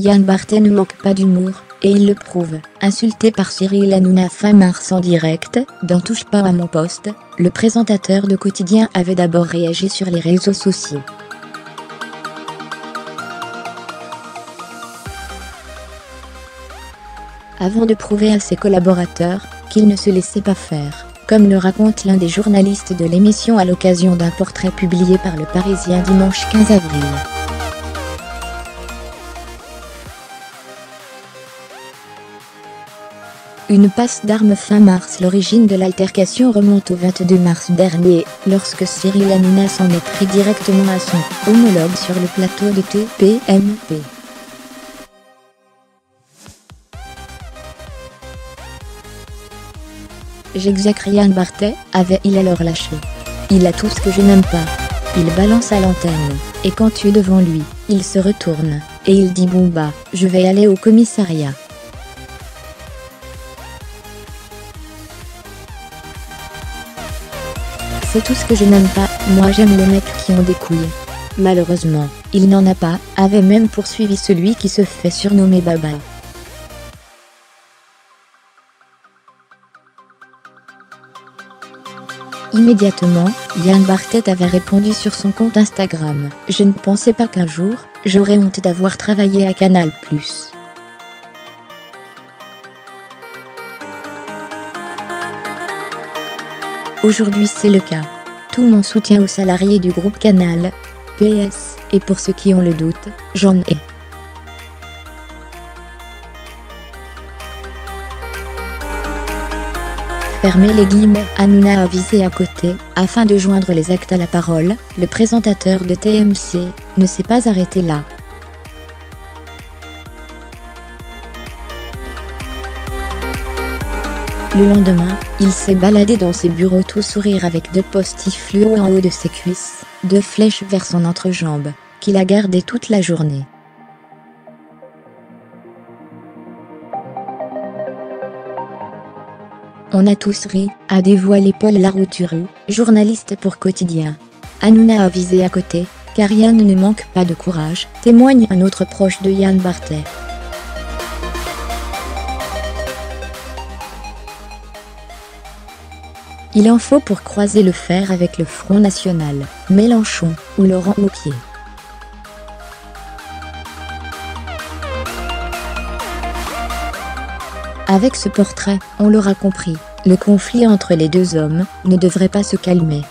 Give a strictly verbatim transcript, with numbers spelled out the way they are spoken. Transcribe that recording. Yann Barthès ne manque pas d'humour, et il le prouve. Insulté par Cyril Hanouna fin mars en direct, dans Touche pas à mon poste, le présentateur de Quotidien avait d'abord réagi sur les réseaux sociaux. Avant de prouver à ses collaborateurs qu'il ne se laissait pas faire, comme le raconte l'un des journalistes de l'émission à l'occasion d'un portrait publié par Le Parisien dimanche quinze avril. Une passe d'armes fin mars. L'origine de l'altercation remonte au vingt-deux mars dernier, lorsque Cyril Hanouna s'en est pris directement à son homologue sur le plateau de T M C. J'exècre Yann Barthès, avait-il alors lâché. Il a tout ce que je n'aime pas. Il balance à l'antenne, et quand tu es devant lui, il se retourne, et il dit bon bah, je vais aller au commissariat. C'est tout ce que je n'aime pas, moi j'aime les mecs qui ont des couilles. Malheureusement, il n'en a pas, avait même poursuivi celui qui se fait surnommer Baba. Immédiatement, Yann Barthès avait répondu sur son compte Instagram « Je ne pensais pas qu'un jour, j'aurais honte d'avoir travaillé à Canal plus. » Aujourd'hui c'est le cas. Tout mon soutien aux salariés du groupe Canal, P S, et pour ceux qui ont le doute, j'en ai. Fermez les guillemets. Hanouna a visé à côté, afin de joindre les actes à la parole, le présentateur de T M C, ne s'est pas arrêté là. Le lendemain, il s'est baladé dans ses bureaux tout sourire avec deux post-it fluo en haut de ses cuisses, deux flèches vers son entrejambe, qu'il a gardé toute la journée. On a tous ri, a dévoilé Paul Larrouturou, journaliste pour Quotidien. Hanouna a visé à côté, car Yann ne manque pas de courage, témoigne un autre proche de Yann Barthès. Il en faut pour croiser le fer avec le Front National, Mélenchon, ou Laurent Wauquiez. Avec ce portrait, on l'aura compris, le conflit entre les deux hommes ne devrait pas se calmer.